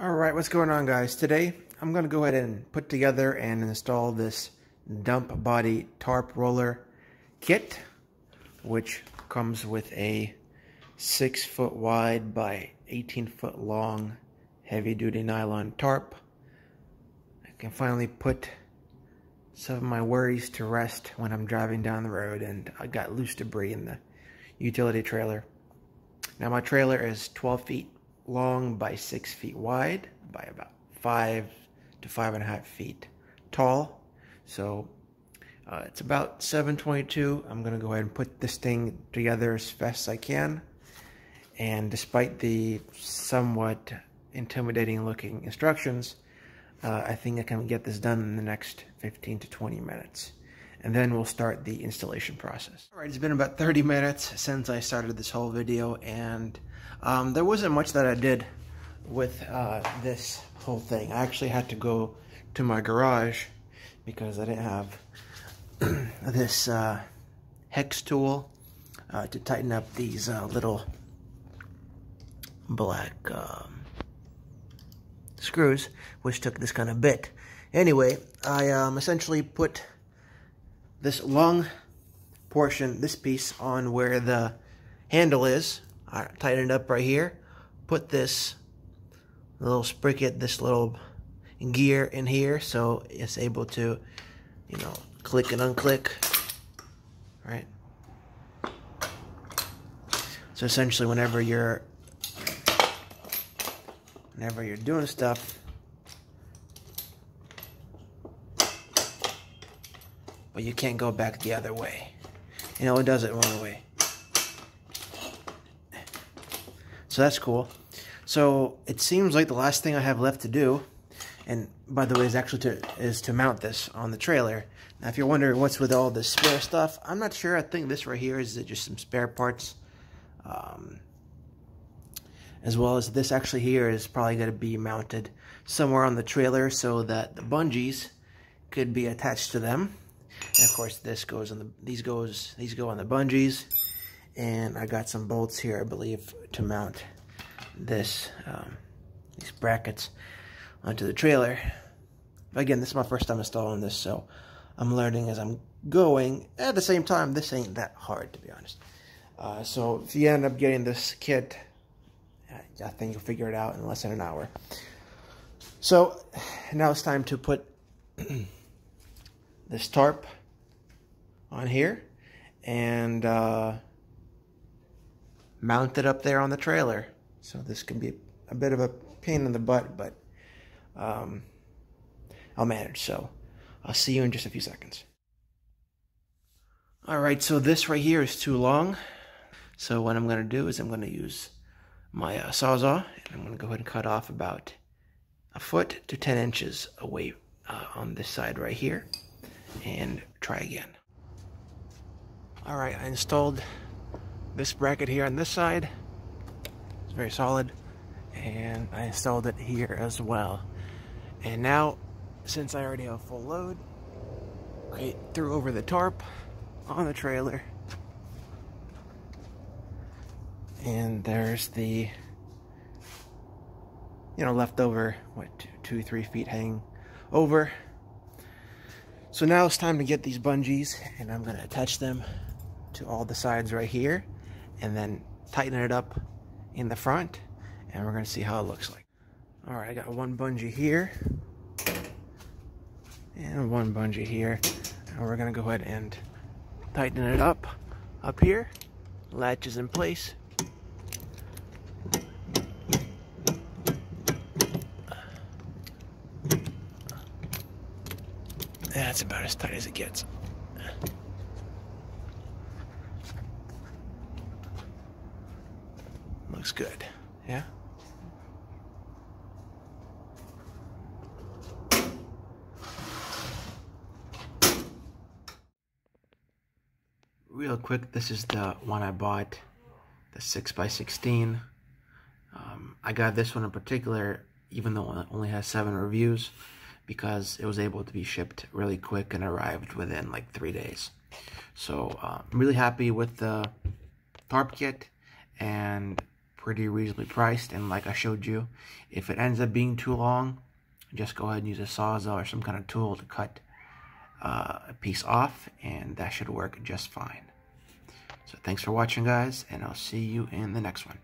Alright, what's going on, guys? Today I'm going to go ahead and put together and install this dump body tarp roller kit, which comes with a 6-foot wide by 18-foot long heavy duty nylon tarp. I can finally put some of my worries to rest when I'm driving down the road and I got loose debris in the utility trailer. Now my trailer is 12 feet long by 6 feet wide by about 5 to 5.5 feet tall, so it's about 722. I'm gonna go ahead and put this thing together as fast as I can, and despite the somewhat intimidating looking instructions, I think I can get this done in the next 15 to 20 minutes, and then we'll start the installation process. All right, it's been about 30 minutes since I started this whole video, and there wasn't much that I did with this whole thing. I actually had to go to my garage because I didn't have this hex tool to tighten up these little black screws, which took this kind of bit. Anyway, I essentially put this long portion, this piece, on where the handle is. I tightened it up right here, put this little sprocket, this little gear in here, so it's able to, you know, click and unclick, right? So essentially whenever you're doing stuff, but you can't go back the other way. You know, it does it one way. So that's cool. So it seems like the last thing I have left to do, and by the way, is actually to mount this on the trailer. Now, if you're wondering what's with all this spare stuff, I'm not sure. I think this right here is just some spare parts, as well as this actually here is probably going to be mounted somewhere on the trailer so that the bungees could be attached to them. And of course, this goes on the these go on the bungees. And I got some bolts here, I believe, to mount this, these brackets onto the trailer. But again, this is my first time installing this, so I'm learning as I'm going. At the same time, this ain't that hard, to be honest. So if you end up getting this kit, I think you'll figure it out in less than an hour. So now it's time to put this tarp on here and mount it up there on the trailer. So this can be a bit of a pain in the butt, but I'll manage. So I'll see you in just a few seconds. All right, so this right here is too long. So what I'm going to do is I'm going to use my sawzall, and I'm going to go ahead and cut off about 1 foot to 10 inches away on this side right here, and try again. All right, I installed this bracket here on this side. It's very solid, and I installed it here as well. And now, since I already have full load, I threw over the tarp on the trailer, and there's the, you know, leftover, what, 2 3 feet hanging over. So now it's time to get these bungees, and I'm gonna attach them to all the sides right here, and then tighten it up in the front, and we're gonna see how it looks like. All right, I got one bungee here and one bungee here, and we're gonna go ahead and tighten it up here. Latches in place. That's about as tight as it gets. Looks good, yeah? Real quick, this is the one I bought, the 6x16. I got this one in particular, even though it only has 7 reviews, because it was able to be shipped really quick and arrived within like 3 days. So I'm really happy with the tarp kit, and pretty reasonably priced, and like I showed you, if it ends up being too long, just go ahead and use a sawzall or some kind of tool to cut a piece off, and that should work just fine. So thanks for watching, guys, and I'll see you in the next one.